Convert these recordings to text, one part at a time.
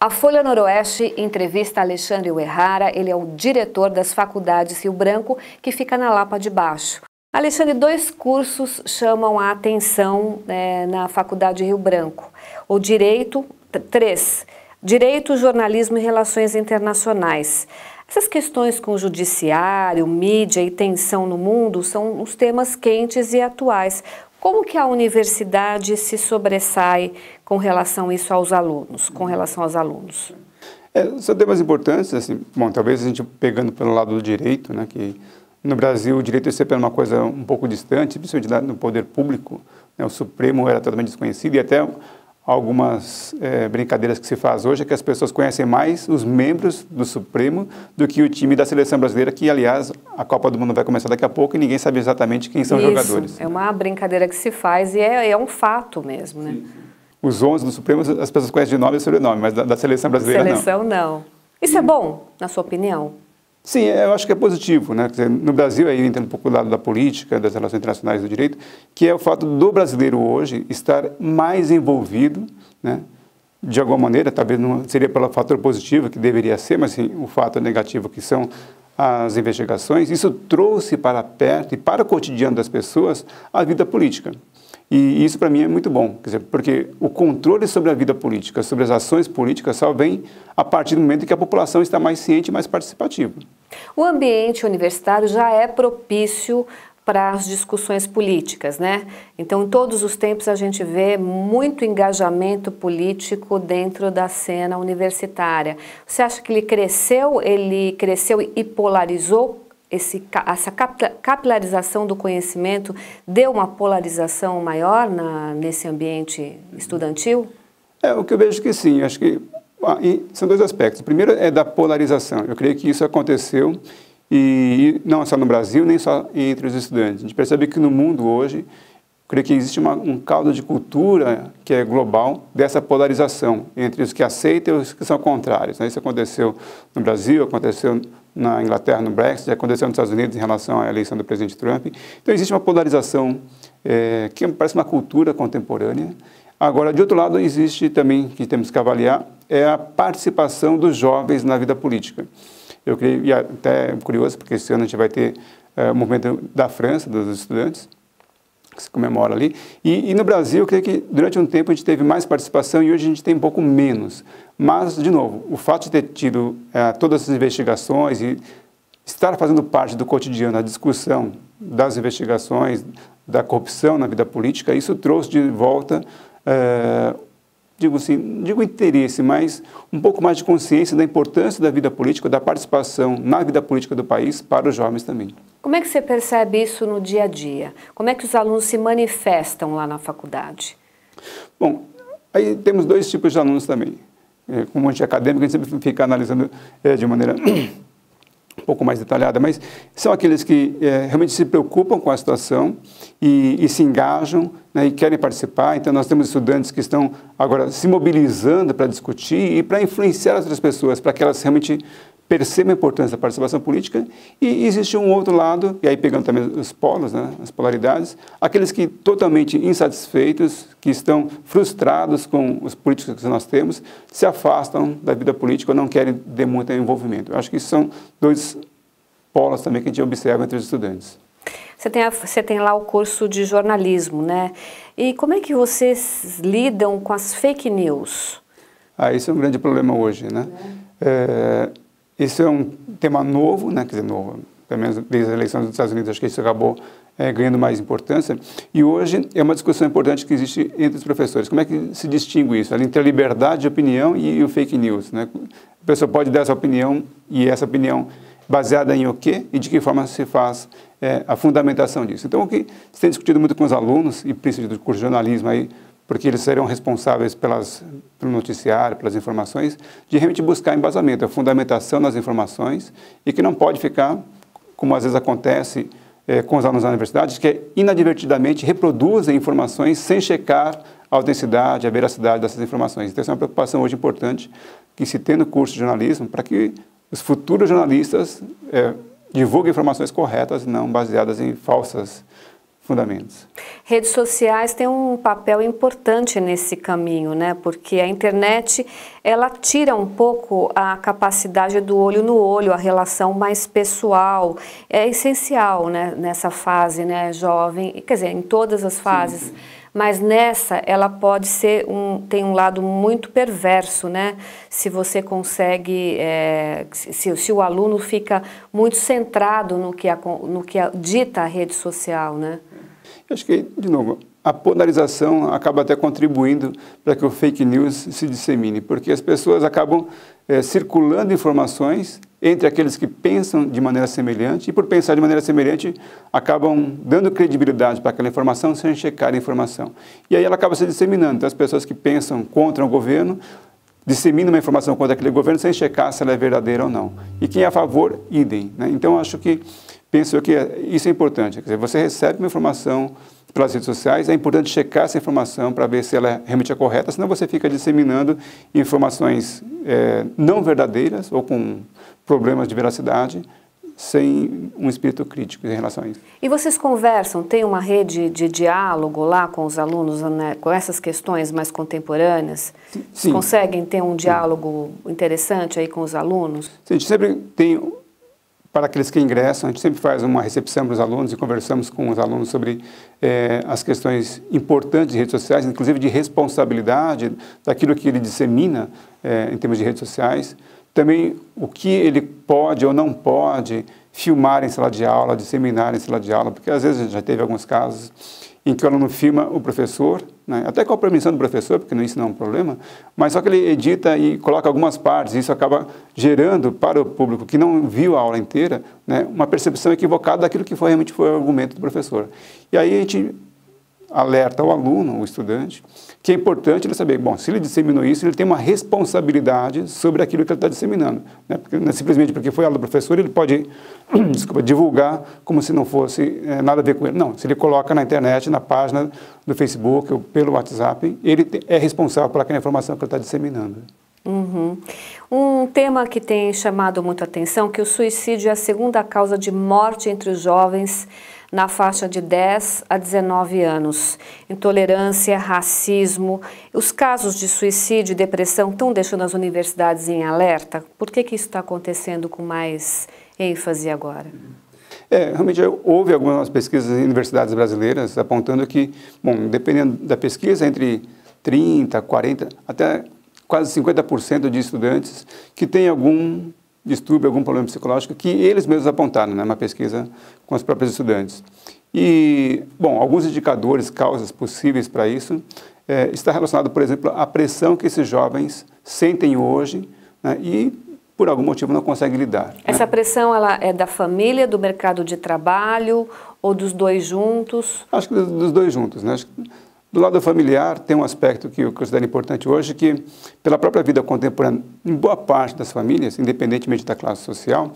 A Folha Noroeste entrevista Alexandre Uehara, ele é o diretor das faculdades Rio Branco, que fica na Lapa de Baixo. Alexandre, dois cursos chamam a atenção na Faculdade Rio Branco. O Direito, Direito, Jornalismo e Relações Internacionais. Essas questões com o judiciário, mídia e tensão no mundo são os temas quentes e atuais. Como que a universidade se sobressai com relação a isso aos alunos, São temas importantes, assim, bom, talvez a gente pegando pelo lado do direito, né, que no Brasil o direito é sempre uma coisa um pouco distante, principalmente no poder público, né, o Supremo era totalmente desconhecido e até algumas brincadeiras que se faz hoje é que as pessoas conhecem mais os membros do Supremo do que o time da seleção brasileira, que, aliás, a Copa do Mundo vai começar daqui a pouco e ninguém sabe exatamente quem são os jogadores. É uma brincadeira que se faz e é um fato mesmo, né? Sim. Os 11 do Supremo as pessoas conhecem de nome e sobrenome, mas da seleção brasileira não. Seleção não. Isso é bom, na sua opinião? Sim, eu acho que é positivo, né? No Brasil, aí entra um pouco do lado da política, das relações internacionais do direito, que é o fato do brasileiro hoje estar mais envolvido, né? De alguma maneira, talvez não seria pelo fator positivo que deveria ser, mas sim, o fato negativo que são as investigações. Isso trouxe para perto e para o cotidiano das pessoas a vida política. E isso para mim é muito bom, quer dizer, porque o controle sobre a vida política, sobre as ações políticas, só vem a partir do momento que a população está mais ciente e mais participativa. O ambiente universitário já é propício para as discussões políticas, né? Então, em todos os tempos a gente vê muito engajamento político dentro da cena universitária. Você acha que ele cresceu e polarizou? Essa capilarização do conhecimento deu uma polarização maior nesse ambiente estudantil? É, o que eu vejo que sim, acho que são dois aspectos. O primeiro é da polarização, eu creio que isso aconteceu e não só no Brasil, nem só entre os estudantes. A gente percebe que no mundo hoje, creio que existe um caldo de cultura que é global dessa polarização entre os que aceitam e os que são contrários, né? Isso aconteceu no Brasil, aconteceu na Inglaterra, no Brexit, aconteceu nos Estados Unidos em relação à eleição do presidente Trump. Então existe uma polarização que parece uma cultura contemporânea. Agora, de outro lado, existe também, que temos que avaliar, é a participação dos jovens na vida política. Eu creio, e até curioso, porque esse ano a gente vai ter o movimento da França, dos estudantes, que se comemora ali, e no Brasil eu creio que durante um tempo a gente teve mais participação e hoje a gente tem um pouco menos. Mas, de novo, o fato de ter tido todas essas investigações e estar fazendo parte do cotidiano, a discussão das investigações, da corrupção na vida política, isso trouxe de volta, digo interesse, mas um pouco mais de consciência da importância da vida política, da participação na vida política do país para os jovens também. Como é que você percebe isso no dia a dia? Como é que os alunos se manifestam lá na faculdade? Bom, aí temos dois tipos de alunos também. Como a gente é acadêmico, a gente sempre fica analisando de maneira um pouco mais detalhada, mas são aqueles que realmente se preocupam com a situação e se engajam, né, e querem participar. Então, nós temos estudantes que estão agora se mobilizando para discutir e para influenciar outras pessoas, para que elas realmente percebam a importância da participação política. E existe um outro lado, e aí pegando também os polos, né, as polaridades, aqueles que totalmente insatisfeitos, que estão frustrados com os políticos que nós temos, se afastam da vida política ou não querem ter muito envolvimento. Eu acho que isso são dois polos também que a gente observa entre os estudantes. Você tem lá o curso de jornalismo, né? E como é que vocês lidam com as fake news? Ah, isso é um grande problema hoje, né? Isso é um tema novo, né? Quer dizer, novo, pelo menos desde as eleições dos Estados Unidos, acho que isso acabou ganhando mais importância. E hoje é uma discussão importante que existe entre os professores. Como é que se distingue isso? Entre a liberdade de opinião e o fake news, né? A pessoa pode dar essa opinião, e essa opinião baseada em o quê e de que forma se faz a fundamentação disso. Então, o que se tem discutido muito com os alunos, e principalmente do curso de jornalismo aí, porque eles serão responsáveis pelo noticiário, pelas informações, de realmente buscar embasamento, a fundamentação nas informações, e que não pode ficar, como às vezes acontece com os alunos da universidade, que inadvertidamente reproduzem informações sem checar a autenticidade, a veracidade dessas informações. Então, essa é uma preocupação hoje importante que se tem no curso de jornalismo, para que os futuros jornalistas divulguem informações corretas, não baseadas em falsas fundamentos. Redes sociais têm um papel importante nesse caminho, né? Porque a internet, ela tira um pouco a capacidade do olho no olho, a relação mais pessoal. É essencial, né? Nessa fase, né, jovem, quer dizer, em todas as fases, sim, mas nessa ela pode ser tem um lado muito perverso, né? Se você consegue, se o aluno fica muito centrado no que dita a rede social, né? Eu acho que, de novo, a polarização acaba até contribuindo para que o fake news se dissemine, porque as pessoas acabam circulando informações entre aqueles que pensam de maneira semelhante e, por pensar de maneira semelhante, acabam dando credibilidade para aquela informação sem checar a informação. E aí ela acaba se disseminando. Então, as pessoas que pensam contra o governo disseminam uma informação contra aquele governo sem checar se ela é verdadeira ou não. E quem é a favor, idem, né? Então, acho que penso que isso é importante. Quer dizer, você recebe uma informação pelas redes sociais, é importante checar essa informação para ver se ela realmente é correta, senão você fica disseminando informações não verdadeiras ou com problemas de veracidade, sem um espírito crítico em relação a isso. E vocês conversam, tem uma rede de diálogo lá com os alunos, né, com essas questões mais contemporâneas? Sim. Vocês conseguem ter um diálogo interessante aí com os alunos? Sim, a gente sempre tem... Para aqueles que ingressam, a gente sempre faz uma recepção para os alunos e conversamos com os alunos sobre as questões importantes de redes sociais, inclusive de responsabilidade daquilo que ele dissemina em termos de redes sociais. Também o que ele pode ou não pode filmar em sala de aula, disseminar em sala de aula, porque às vezes já teve alguns casos em que o aluno filma o professor, né, até com a permissão do professor, porque isso não é um problema, mas só que ele edita e coloca algumas partes, e isso acaba gerando para o público que não viu a aula inteira, né, uma percepção equivocada daquilo que realmente foi o argumento do professor. E aí a gente alerta o aluno, o estudante, que é importante ele saber, bom, se ele disseminou isso, ele tem uma responsabilidade sobre aquilo que ele está disseminando, né? Porque, não é simplesmente porque foi aula do professor, ele pode divulgar como se não fosse nada a ver com ele. Não, se ele coloca na internet, na página do Facebook ou pelo WhatsApp, ele é responsável por aquela informação que ele está disseminando. Uhum. Um tema que tem chamado muito a atenção, que o suicídio é a segunda causa de morte entre os jovens na faixa de 10 a 19 anos. Intolerância, racismo, os casos de suicídio e depressão estão deixando as universidades em alerta. Por que isso está acontecendo com mais ênfase agora? Realmente houve algumas pesquisas em universidades brasileiras apontando que, bom, dependendo da pesquisa, entre 30, 40, até quase 50% de estudantes que têm algum distúrbio, algum problema psicológico, que eles mesmos apontaram, né, uma pesquisa com os próprios estudantes. E, bom, alguns indicadores, causas possíveis para isso, está relacionado, por exemplo, à pressão que esses jovens sentem hoje, né, e por algum motivo não conseguem lidar. Essa pressão, ela é da família, do mercado de trabalho ou dos dois juntos? Acho que dos dois juntos, né? Acho que do lado familiar, tem um aspecto que eu considero importante hoje, que pela própria vida contemporânea, em boa parte das famílias, independentemente da classe social,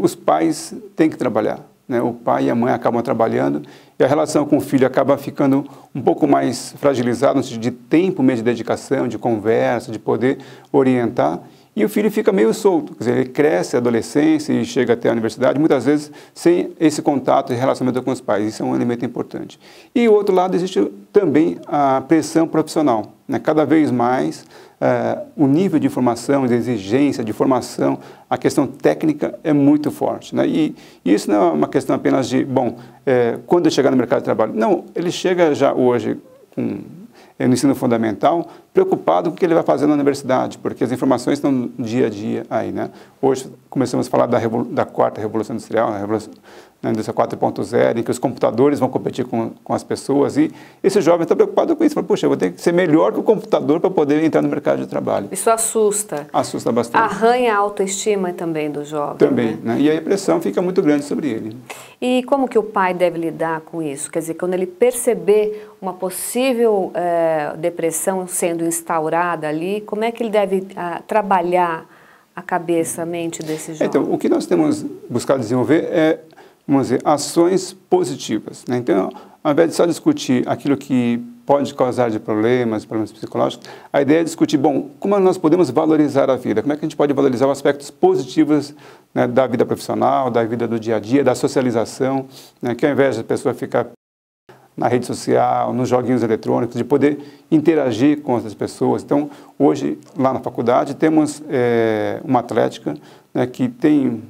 os pais têm que trabalhar, né? O pai e a mãe acabam trabalhando e a relação com o filho acaba ficando um pouco mais fragilizada, no sentido de tempo mesmo de dedicação, de conversa, de poder orientar. E o filho fica meio solto, quer dizer, ele cresce, adolescência e chega até a universidade, muitas vezes sem esse contato e relacionamento com os pais. Isso é um elemento importante. E o outro lado existe também a pressão profissional, né? Cada vez mais o nível de informação, de exigência, de formação, a questão técnica é muito forte, né? E isso não é uma questão apenas de, bom, quando eu chegar no mercado de trabalho. Não, ele chega já hoje com... no ensino fundamental, preocupado com o que ele vai fazer na universidade, porque as informações estão dia a dia aí, né? Hoje começamos a falar da quarta revolução industrial, na indústria 4.0, em que os computadores vão competir com as pessoas, e esse jovem está preocupado com isso, fala, puxa, eu vou ter que ser melhor que o computador para poder entrar no mercado de trabalho. Isso assusta. Assusta bastante. Arranha a autoestima também do jovem. Também, né? E aí a pressão fica muito grande sobre ele. E como que o pai deve lidar com isso? Quer dizer, quando ele perceber uma possível depressão sendo instaurada ali, como é que ele deve trabalhar a cabeça, a mente desse jovem? Então, o que nós temos buscado desenvolver é, vamos dizer, ações positivas, né? Então, ao invés de só discutir aquilo que pode causar de problemas psicológicos, a ideia é discutir, bom, como nós podemos valorizar a vida? Como é que a gente pode valorizar os aspectos positivos, né, da vida profissional, da vida do dia a dia, da socialização, né, que ao invés da pessoa ficar na rede social, nos joguinhos eletrônicos, de poder interagir com outras pessoas. Então, hoje, lá na faculdade, temos uma atlética, né, que tem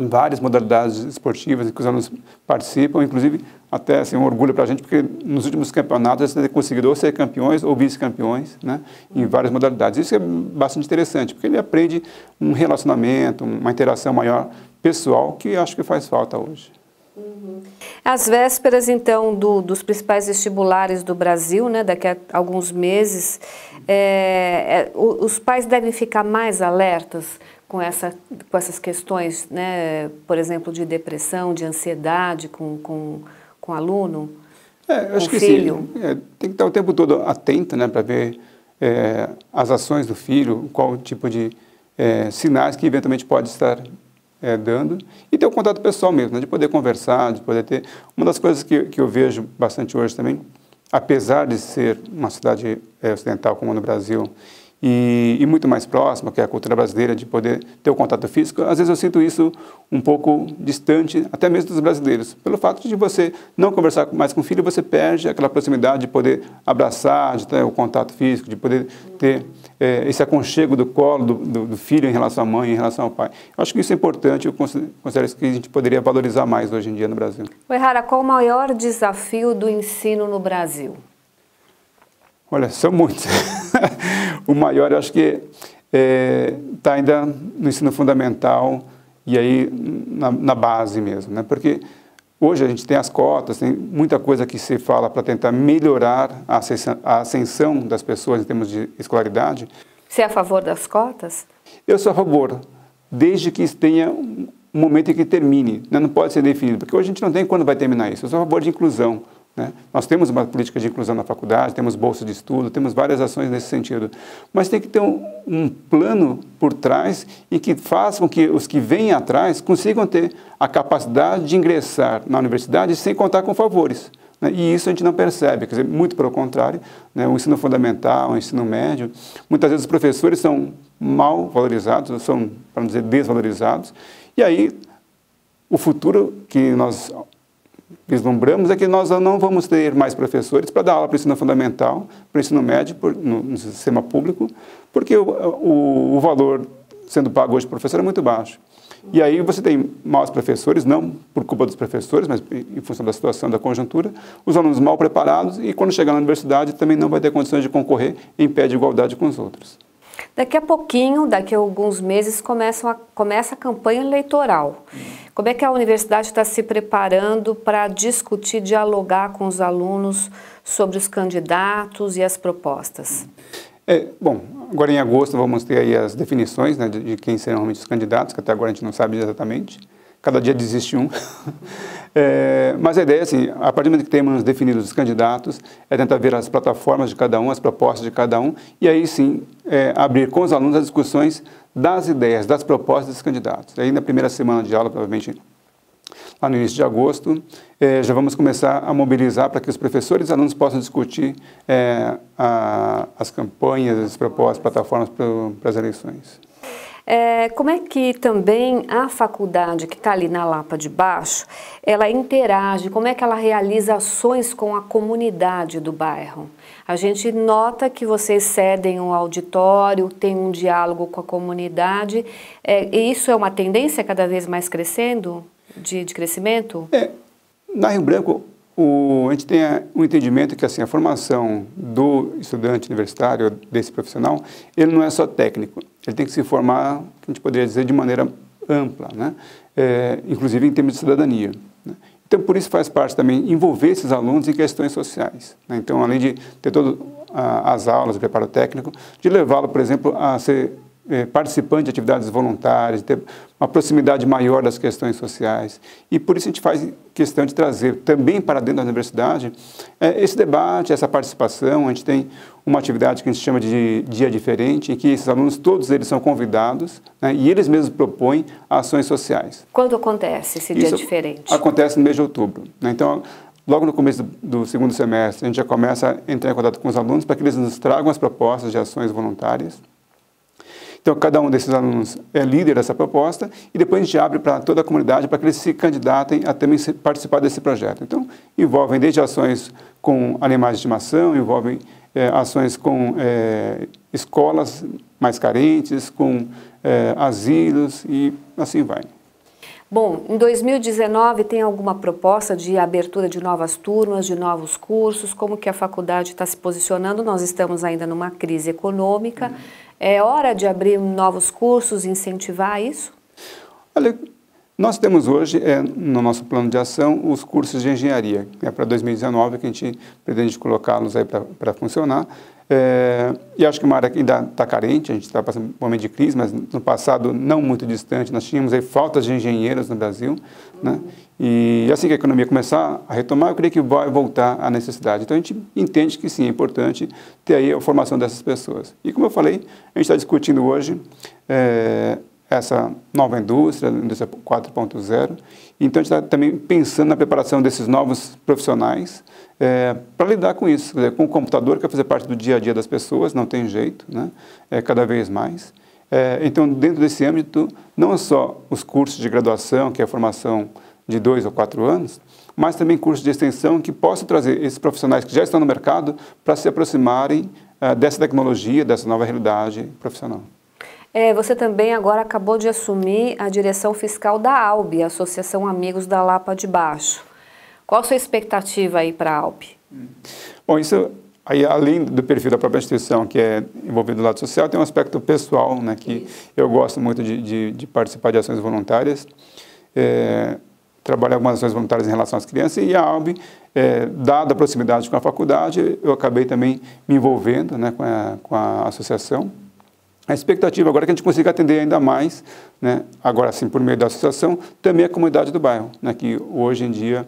várias modalidades esportivas que os alunos participam, inclusive até assim, um orgulho para a gente, porque nos últimos campeonatos eles conseguiram ser campeões ou vice-campeões, né, em várias modalidades. Isso é bastante interessante, porque ele aprende um relacionamento, uma interação maior pessoal, que acho que faz falta hoje. Uhum. Às vésperas, então, dos principais vestibulares do Brasil, né, daqui a alguns meses, os pais devem ficar mais alertas com essas questões, né, por exemplo, de depressão, de ansiedade com aluno, acho que filho? Sim. Tem que estar o tempo todo atento, né, para ver as ações do filho, qual tipo de sinais que eventualmente pode estar dando, e ter o contato pessoal mesmo, né, de poder conversar, de poder ter... Uma das coisas que eu vejo bastante hoje também, apesar de ser uma cidade ocidental como no Brasil, e muito mais próxima, que é a cultura brasileira, de poder ter o contato físico, às vezes eu sinto isso um pouco distante, até mesmo dos brasileiros. Pelo fato de você não conversar mais com o filho, você perde aquela proximidade de poder abraçar, de ter o contato físico, de poder ter esse aconchego do colo do filho em relação à mãe, em relação ao pai. Eu acho que isso é importante, eu considero isso que a gente poderia valorizar mais hoje em dia no Brasil. Uehara, qual o maior desafio do ensino no Brasil? Olha, são muitos. O maior, eu acho que está ainda no ensino fundamental e aí na base mesmo, né? Porque hoje a gente tem as cotas, tem muita coisa que se fala para tentar melhorar a ascensão das pessoas em termos de escolaridade. Você é a favor das cotas? Eu sou a favor, desde que tenha um momento em que termine, né? Não pode ser definido, porque hoje a gente não tem quando vai terminar isso. Eu sou a favor de inclusão. Nós temos uma política de inclusão na faculdade, temos bolsa de estudo, temos várias ações nesse sentido. Mas tem que ter um plano por trás e que faça com que os que vêm atrás consigam ter a capacidade de ingressar na universidade sem contar com favores. E isso a gente não percebe, quer dizer, muito pelo contrário, né, o ensino fundamental, o ensino médio, muitas vezes os professores são mal valorizados, são, para não dizer, desvalorizados. E aí, o futuro que nós vislumbramos é que nós não vamos ter mais professores para dar aula para o ensino fundamental, para o ensino médio, no sistema público, porque o valor sendo pago hoje para o professor é muito baixo. E aí você tem maus professores, não por culpa dos professores, mas em função da situação, da conjuntura, os alunos mal preparados, e quando chegar na universidade também não vai ter condições de concorrer em pé de igualdade com os outros. Daqui a pouquinho, daqui a alguns meses, começa a campanha eleitoral. Como é que a universidade está se preparando para discutir, dialogar com os alunos sobre os candidatos e as propostas? Bom, agora em agosto vamos ter aí as definições, né, de quem serão realmente os candidatos, que até agora a gente não sabe exatamente. Cada dia desiste um. Mas a ideia é assim, a partir do momento que temos definidos os candidatos, é tentar ver as plataformas de cada um, as propostas de cada um, e aí sim abrir com os alunos as discussões das ideias, das propostas dos candidatos. E aí na primeira semana de aula, provavelmente lá no início de agosto, já vamos começar a mobilizar para que os professores e alunos possam discutir as campanhas, as propostas, plataformas para as eleições. Como é que também a faculdade que está ali na Lapa de Baixo, ela interage, como é que ela realiza ações com a comunidade do bairro? A gente nota que vocês cedem um auditório, tem um diálogo com a comunidade, e isso é uma tendência cada vez mais crescendo, de crescimento? Na Rio Branco, a gente tem um entendimento que assim, a formação do estudante universitário, desse profissional, ele não é só técnico, ele tem que se formar, que a gente poderia dizer, de maneira ampla, né? Inclusive em termos de cidadania, né? Então, por isso faz parte também envolver esses alunos em questões sociais, né? Então, além de ter todas as aulas, o preparo técnico, de levá-lo, por exemplo, a ser participante de atividades voluntárias, ter uma proximidade maior das questões sociais. E por isso a gente faz questão de trazer também para dentro da universidade esse debate, essa participação. A gente tem uma atividade que a gente chama de Dia Diferente, em que esses alunos, todos eles são convidados, né, e eles mesmos propõem ações sociais. Quando acontece esse Dia Diferente? Acontece no mês de outubro, né? Então, logo no começo do segundo semestre, a gente já começa a entrar em contato com os alunos para que eles nos tragam as propostas de ações voluntárias. Então, cada um desses alunos é líder dessa proposta e depois a gente abre para toda a comunidade para que eles se candidatem a também participar desse projeto. Então, envolvem desde ações com animais de estimação, envolvem ações com escolas mais carentes, com asilos e assim vai. Bom, em 2019 tem alguma proposta de abertura de novas turmas, de novos cursos? Como que a faculdade está se posicionando? Nós estamos ainda numa crise econômica. É hora de abrir novos cursos, incentivar isso? Olha, nós temos hoje no nosso plano de ação os cursos de engenharia. É para 2019 que a gente pretende colocá-los aí para funcionar. E acho que uma área que ainda está carente, a gente está passando por um momento de crise, mas no passado não muito distante, nós tínhamos aí faltas de engenheiros no Brasil, né? E assim que a economia começar a retomar, eu creio que vai voltar a necessidade. Então a gente entende que sim, é importante ter aí a formação dessas pessoas. E como eu falei, a gente está discutindo hoje essa nova indústria, a indústria 4.0, então a gente está também pensando na preparação desses novos profissionais para lidar com isso, com o computador que vai fazer parte do dia a dia das pessoas, não tem jeito, né? Cada vez mais. Então, dentro desse âmbito, não só os cursos de graduação, que é a formação de 2 ou 4 anos, mas também cursos de extensão que possam trazer esses profissionais que já estão no mercado para se aproximarem dessa tecnologia, dessa nova realidade profissional. Você também agora acabou de assumir a direção fiscal da ALB, Associação Amigos da Lapa de Baixo. Qual a sua expectativa aí para a ALB? Bom, isso, aí, além do perfil da própria instituição, que é envolvido do lado social, tem um aspecto pessoal, né, que eu gosto muito de participar de ações voluntárias. Trabalho algumas ações voluntárias em relação às crianças e a ALB, dada a proximidade com a faculdade, eu acabei também me envolvendo, né, com a associação. A expectativa agora é que a gente consiga atender ainda mais, né, agora sim, por meio da associação, também a comunidade do bairro, né, que hoje em dia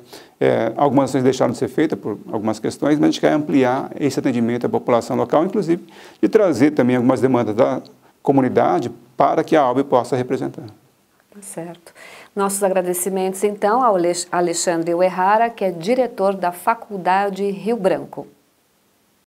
algumas ações deixaram de ser feitas por algumas questões, mas a gente quer ampliar esse atendimento à população local, inclusive de trazer também algumas demandas da comunidade para que a ALB possa representar. Tá certo. Nossos agradecimentos, então, ao Alexandre Uehara, que é diretor da Faculdade Rio Branco.